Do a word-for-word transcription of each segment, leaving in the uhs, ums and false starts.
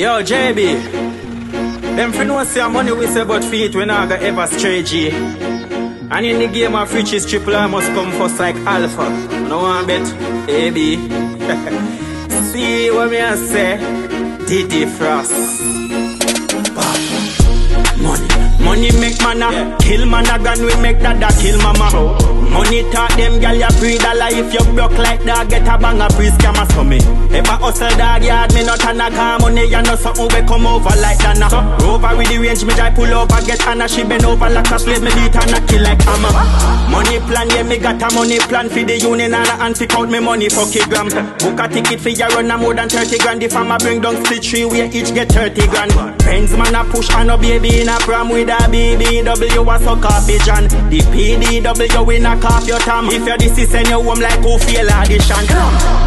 Yo, J B, them friends know say money we say but feet we not gonna ever stray, G. And in the game of riches, triple I must come first like alpha. No one bet, A B. See what me I say, Diddy Frost. Money, money make manna, yeah. Kill manna, gun we make that that kill mama. Oh. Money talk them gal ya breed a lie. If you broke like that, get a bang a priest scammer so me. If I hustle dog yard, me not anna car money. You know something we come over like that. So, over with the range, me die pull over, get anna. She been over like a slave, me beat anna, kill like hammer. Money plan, yeah, me got a money plan. For the union and a antique out me money for kilogram. Book a ticket for ya run a more than thirty grand. If I'm a bring down split tree, we each get thirty grand. Friends man a push and a baby in a pram with a B B W a suck a pigeon. The P D W in a off your time. If you're this is in your home like who feel addition.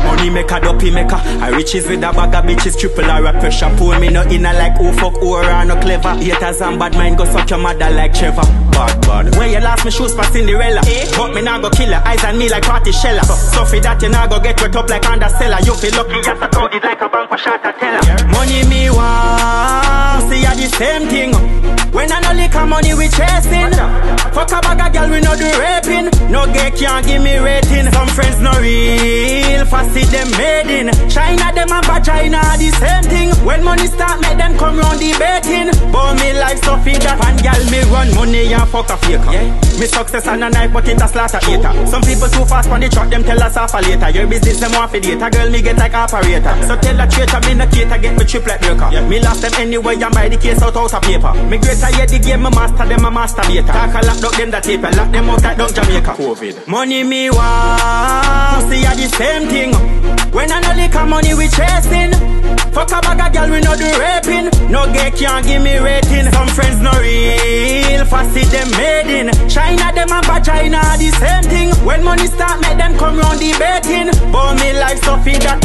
Money maker, dopey maker. I riches with a bag of bitches, triple R pressure. Pull me no inner like who fuck who are no clever. Haters and bad mind go suck your mother like Trevor. Bad bad. When you lost me shoes for Cinderella, eh? But me now go kill her, eyes and me like party sheller. So, so for that you now go get wet up like underseller. You feel lucky just a crowd it like a bank for shot a teller. Yeah. Money me want, see ya the same thing. When I no lick a money we chasing. Fuck a bag of girl we no do raping. No gay can't give me rating. Some friends no real, fast see them made in China, them and vagina the same thing. When money start make them come round debating. But me life so feed that fan girl me run money and fuck a faker, yeah. Me success and a knife but it a slaughter hater. Some people too fast on the truck them tell us half a later. Your business them want for data girl me get like operator. So tell a traitor me no cater get me triplet breaker, yeah. Me lost them anyway and buy the case out out of paper. Me greater yet the game me master them a masturbator. Talk a lock up them that tape and lock them out like down Jamaica. COVID. Money me want, see ya the same thing. When I no lick a money we chasing. Fuck a bag of girl we no do raping. No gay can't give me rating. Some friends no real, fast see them made in China, them and vagina the same thing. When money start make them come round debating. But me life so feed that.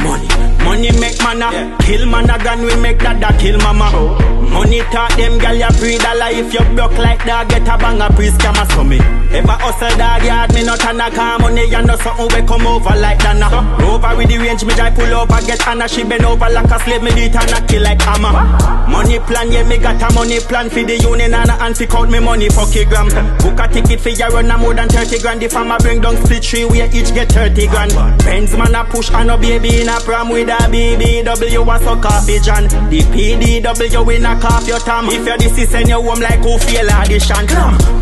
Money, money make manna, yeah. Kill manna, gun we make that that kill mama. Oh. Money talk them gal ya breed a lie. If you broke like that, get a bang a priest scammer so me. If I hustle dog yard, me not anna car money. You know something we come over like that. So, over with the range, me drive pull over, get anna. She been over like a slave, me beat anna, kill like hammer. Money plan, yeah, me got a money plan. For the union and a antique out me money for kilogram. Book a ticket for ya run a more than thirty grand. If I'm a bring down split tree, we each get thirty grand. Friends man a push and a baby in a pram with a B B W a suck a pigeon. The P D W in a off your time. If you're this is in your home like who feel addition.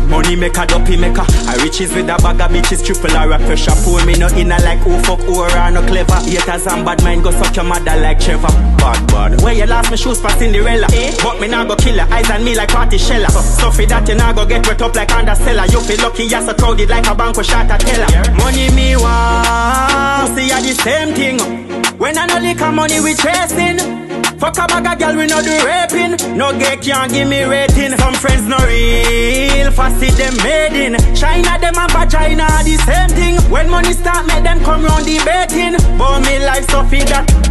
Money maker, dopey maker. I riches with a bag of bitches, triple R pressure. Pull me no inner like who fuck who are no clever. Haters and bad mind go suck your mother like Trevor. Bad bad. Where you lost me shoes for Cinderella, eh? But me now go kill her, eyes and me like party sheller. So for that you now go get wet up like underseller. You feel lucky yes so crowded like a bank with shot a teller. Money me want, see ya the same thing. When I no lick a money we chasing. Fuck a bag of girl we no do raping. No gay can't give me rating. Some friends no real, fast see them made in China, them and vagina the same thing. When money start make them come round debating. But me life so feed that.